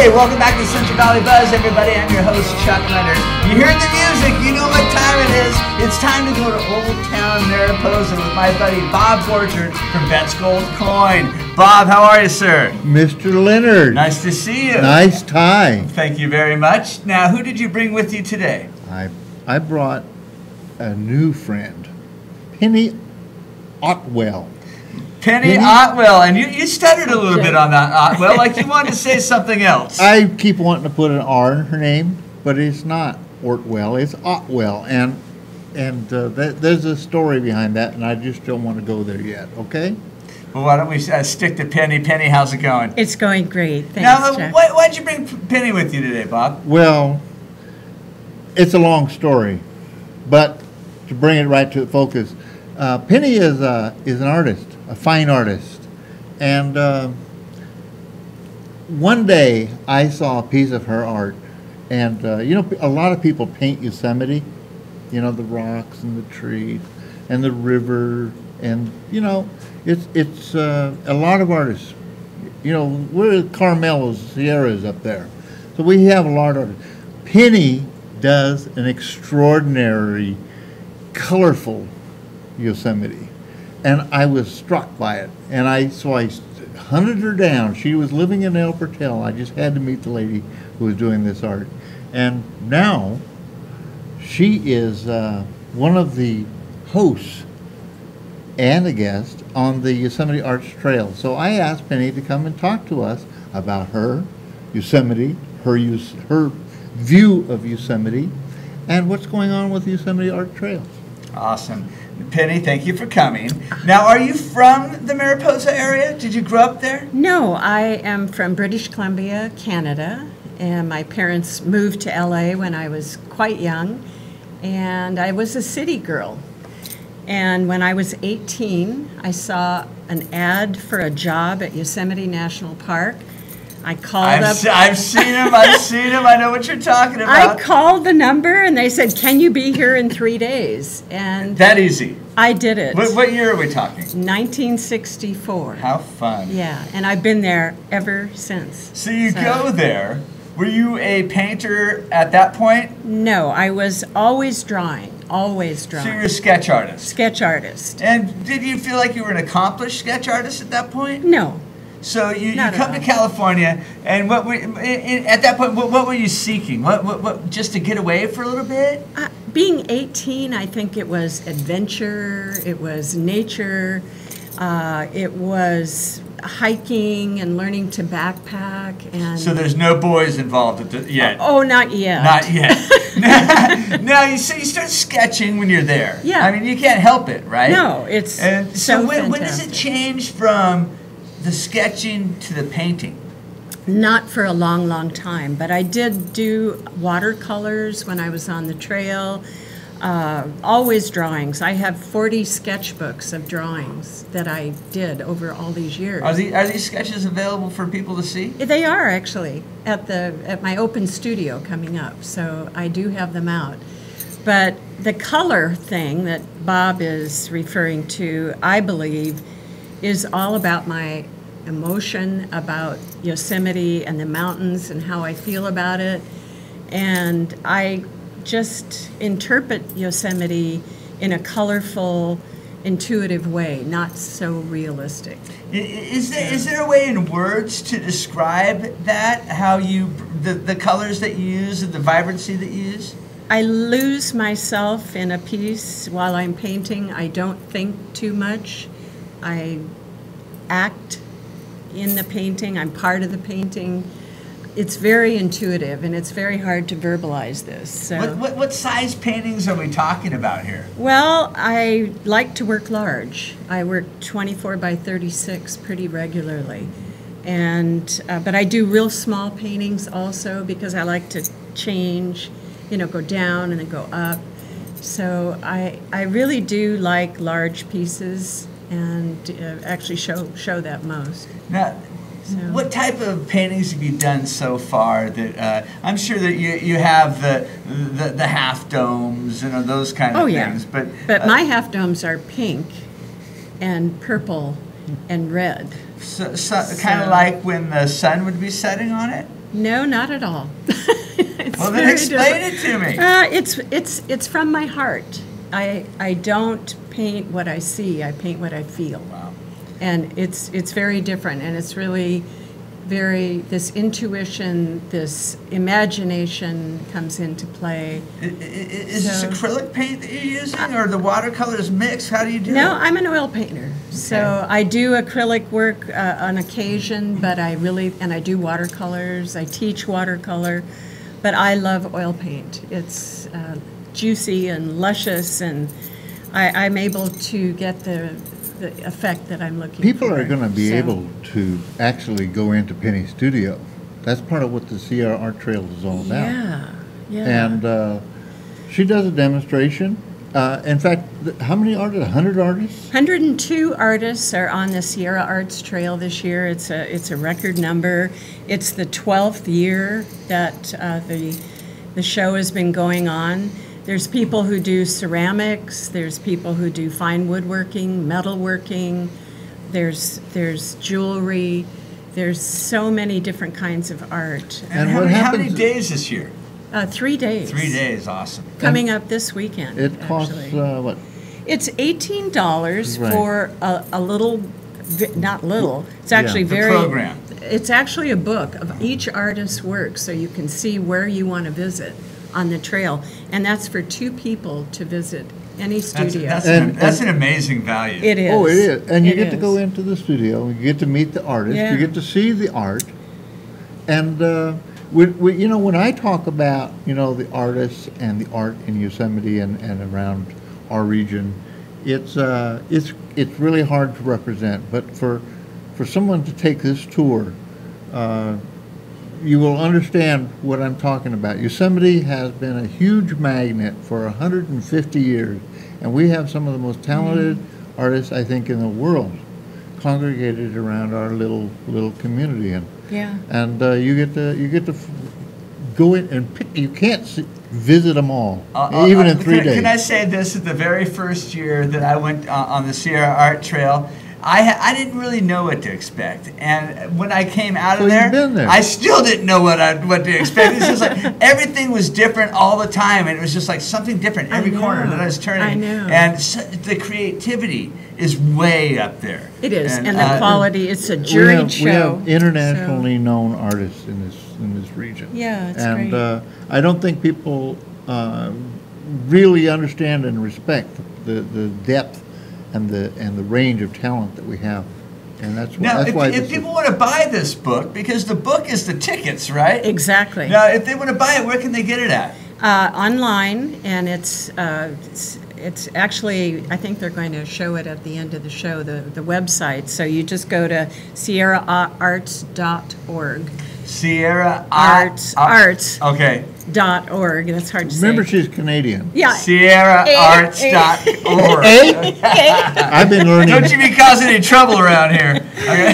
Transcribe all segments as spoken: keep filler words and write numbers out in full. Hey, welcome back to Central Valley Buzz, everybody. I'm your host, Chuck Leonard. You hear the music, you know what time it is. It's time to go to Old Town Mariposa with my buddy Bob Borchardt from Bet's Gold Coin. Bob, how are you, sir? Mister Leonard. Nice to see you. Nice tie. Thank you very much. Now, who did you bring with you today? I, I brought a new friend, Penny Otwell. Penny Otwell, and you, you stuttered a little bit on that, Otwell, like you wanted to say something else. I keep wanting to put an R in her name, but it's not Otwell, it's Otwell, and and uh, th there's a story behind that, and I just don't want to go there yet, okay? Well, why don't we uh, stick to Penny. Penny, how's it going? It's going great, thanks, now, Jack. Why, why'd you bring Penny with you today, Bob? Well, it's a long story, but to bring it right to focus, uh, Penny is, uh, is an artist. A fine artist, and uh, one day I saw a piece of her art, and uh, you know, a lot of people paint Yosemite, you know, the rocks and the trees and the river, and you know, it's it's uh, a lot of artists, you know, we're Carmelo's, Sierra's up there, so we have a lot of artists. Penny does an extraordinary, colorful Yosemite. And I was struck by it, and I so I hunted her down. She was living in El Portal. I just had to meet the lady who was doing this art, and now she is uh, one of the hosts and a guest on the Yosemite Art Trails. So I asked Penny to come and talk to us about her Yosemite, her use, her view of Yosemite, and what's going on with Yosemite Art Trails. Awesome. Penny, thank you for coming. Now, are you from the Mariposa area? Did you grow up there? No, I am from British Columbia, Canada, and my parents moved to L A when I was quite young, and I was a city girl. And when I was eighteen, I saw an ad for a job at Yosemite National Park. I called I've up. Se I've seen him. I've seen him. I know what you're talking about. I called the number, and they said, "Can you be here in three days?" And that easy. I did it. What, what year are we talking? nineteen sixty-four. How fun! Yeah, and I've been there ever since. So you so. go there. Were you a painter at that point? No, I was always drawing. Always drawing. So you're a sketch artist. Sketch artist. And did you feel like you were an accomplished sketch artist at that point? No. So you, you come to California, and what were, at that point, what, what were you seeking? What, what, what, just to get away for a little bit? Uh, being eighteen, I think it was adventure, it was nature, uh, it was hiking and learning to backpack. And so there's no boys involved at the, yet? Oh, oh, not yet. Not yet. Now, you, so you start sketching when you're there. Yeah. I mean, you can't help it, right? No, it's and so, so when, when does it change from the sketching to the painting? Not for a long, long time, but I did do watercolors when I was on the trail, uh, always drawings. I have forty sketchbooks of drawings that I did over all these years. Are these, are these sketches available for people to see? They are, actually, at, the, at my open studio coming up, so I do have them out. But the color thing that Bob is referring to, I believe, is all about my emotion about Yosemite and the mountains and how I feel about it. And I just interpret Yosemite in a colorful, intuitive way, not so realistic. Is there, is there a way in words to describe that, how you, the, the colors that you use and the vibrancy that you use? I lose myself in a piece while I'm painting. I don't think too much. I act in the painting. I'm part of the painting. It's very intuitive, and it's very hard to verbalize this. So. What, what, what size paintings are we talking about here? Well, I like to work large. I work twenty-four by thirty-six pretty regularly, and uh, but I do real small paintings also because I like to change, you know, go down and then go up. So I I really do like large pieces. And uh, actually show show that most. Now, so. What type of paintings have you done so far? That uh, I'm sure that you you have the the, the half domes and you know, those kind of oh, yeah. things. But but uh, my half domes are pink, and purple, and red. So, so, so. Kind of like when the sun would be setting on it. No, not at all. Well, then explain it to me. Uh, it's it's it's from my heart. I I don't paint what I see. I paint what I feel. Wow. And it's it's very different. And it's really very this intuition, this imagination comes into play. Is, is so, this acrylic paint that you're using, or the watercolors mix? How do you do? No, it? I'm an oil painter. Okay. So I do acrylic work uh, on occasion, but I really and I do watercolors. I teach watercolor. But I love oil paint. It's uh, juicy and luscious, and I, I'm able to get the, the effect that I'm looking People for. People are going to be so. able to actually go into Penny's studio. That's part of what the Sierra Art Trails is all about. Yeah, yeah. And uh, she does a demonstration. Uh, in fact, how many artists? one hundred artists? one hundred two artists are on the Sierra Arts Trail this year. It's a it's a record number. It's the twelfth year that uh, the the show has been going on. There's people who do ceramics. There's people who do fine woodworking, metalworking. There's there's jewelry. There's so many different kinds of art. And, and how, what many, how many days this year? Uh, three days. Three days, awesome. Coming and up this weekend. It costs uh, what? It's eighteen dollars right. for a, a little, not little. It's actually yeah, very. Program. It's actually a book of each artist's work, so you can see where you want to visit on the trail, and that's for two people to visit any studio. That's, that's, and, an, that's and, an amazing value. It is. Oh, it is, and you it get is. to go into the studio. You get to meet the artist. Yeah. You get to see the art, and. Uh, We, we, you know, when I talk about, you know, the artists and the art in Yosemite and, and around our region, it's uh, it's it's really hard to represent. But for for someone to take this tour, uh, you will understand what I'm talking about. Yosemite has been a huge magnet for one hundred fifty years, and we have some of the most talented mm-hmm. artists, I think, in the world congregated around our little little community. And yeah, and uh, you get to you get to go in and pick. You can't see, visit them all, uh, even uh, in three can, days. Can I say this? Is the very first year that I went uh, on the Sierra Art Trail, I I didn't really know what to expect. And when I came out so of there, there, I still didn't know what I what to expect. It's just like everything was different all the time, and it was just like something different every corner that I was turning. I know. And so, the creativity is way up there. It is, and, and the uh, quality. It's a jury we have, show. We have internationally so. known artists in this in this region. Yeah, it's and, great. And uh, I don't think people uh, really understand and respect the the depth and the and the range of talent that we have. And that's why. Now, that's if, why if people is. want to buy this book, because the book is the tickets, right? Exactly. Now, if they want to buy it, where can they get it at? Uh, online, and it's. Uh, it's It's actually, I think they're going to show it at the end of the show, the, the website. So you just go to Sierra Arts dot org. Sierra Arts. Arts. Okay. Dot org. That's hard to Remember say. Remember, she's Canadian. Yeah. Sierra Arts dot org. I've been learning. Don't you be causing any trouble around here. Okay.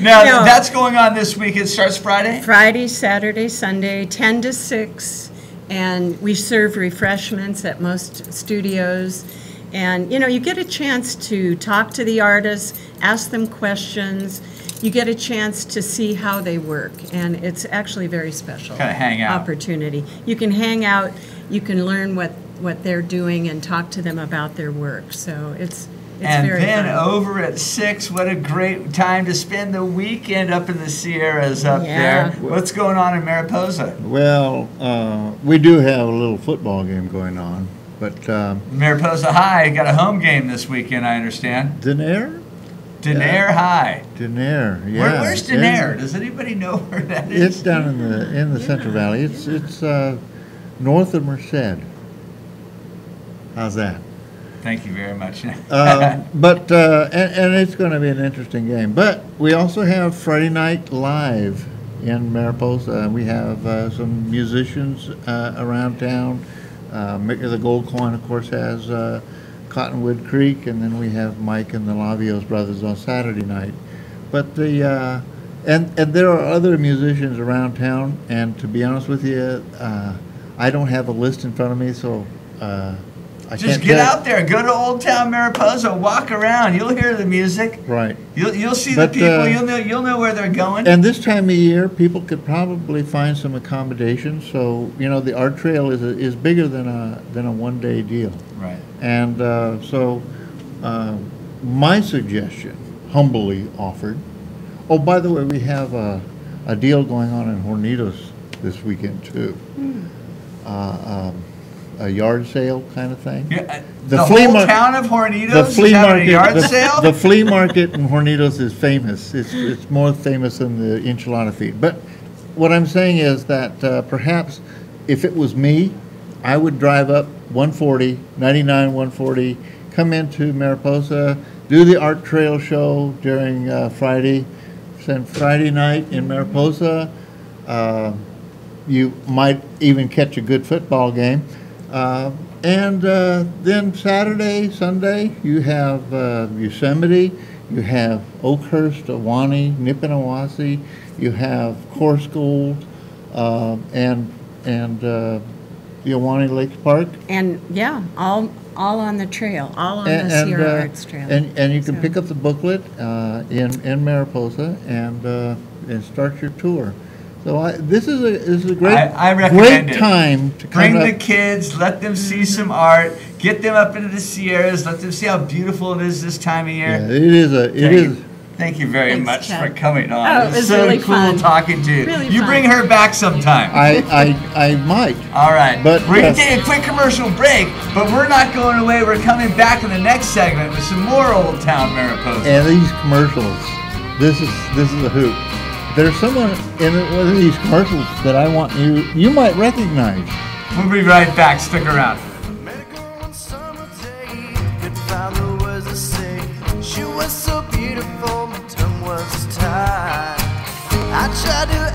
Now, no. that's going on this week. It starts Friday? Friday, Saturday, Sunday, ten to six. And we serve refreshments at most studios. And, you know, you get a chance to talk to the artists, ask them questions. You get a chance to see how they work. And it's actually a very special kind of hang out. opportunity. You can hang out. You can learn what, what they're doing and talk to them about their work. So it's... It's and then fun. over at six, what a great time to spend the weekend up in the Sierras up yeah. there. What's going on in Mariposa? Well, uh, we do have a little football game going on, but um, Mariposa High got a home game this weekend, I understand. Denair? Denair yeah. High. Denair, yeah. Where, where's Denair? Does anybody know where that is? It's down in the in the yeah. Central Valley. It's yeah. it's uh, north of Merced. How's that? Thank you very much. uh, but uh, and, and it's going to be an interesting game. But we also have Friday Night Live in Mariposa. We have uh, some musicians uh, around town. Uh, the Gold Coin, of course, has uh, Cottonwood Creek, and then we have Mike and the Lavios Brothers on Saturday night. But the uh, and and there are other musicians around town. And to be honest with you, uh, I don't have a list in front of me, so. Uh, I just can't get tell. out there, go to Old Town Mariposa, walk around. You'll hear the music. Right. You'll you'll see but, the people. Uh, you'll know you'll know where they're going. And this time of year, people could probably find some accommodations. So you know, the art trail is a, is bigger than a than a one day deal. Right. And uh, so, uh, my suggestion, humbly offered. Oh, by the way, we have a a deal going on in Hornitos this weekend too. Hmm. Uh, um, a yard sale kind of thing. Yeah, the, the flea whole town of Hornitos the flea is having market, a yard the, sale? The flea market in Hornitos is famous. It's, it's more famous than the enchilada feed. But what I'm saying is that uh, perhaps if it was me, I would drive up one forty, ninety-nine one forty, come into Mariposa, do the art trail show during uh, Friday, spend Friday night in Mariposa. Uh, you might even catch a good football game. Uh, and uh, then Saturday, Sunday, you have uh, Yosemite, you have Oakhurst, Ahwahnee, Nipinawasi, you have Coarse Gold, uh, and and uh, the Ahwahnee Lakes Park. And yeah, all all on the trail, all on and, the Sierra and, uh, Arts Trail. And and you can so. pick up the booklet uh, in in Mariposa and uh, and start your tour. So I, this is a this is a great I, I recommend great it. time to come bring up. the kids, let them see some art, get them up into the Sierras, let them see how beautiful it is this time of year. Yeah, it is a it thank is. You, thank you very Thanks, much Chuck. for coming on. Oh, it was, it was so really cool fun. talking to you. Really you fun. Bring her back sometime. I I, I might. All right, but we're uh, gonna take a quick commercial break, but we're not going away. We're coming back in the next segment with some more Old Town Mariposa. And these commercials, this is this is a hoop. There's someone in one of these commercials that I want you, you might recognize. We'll be right back. Stick around. She was so beautiful, my tongue was tied. I tried to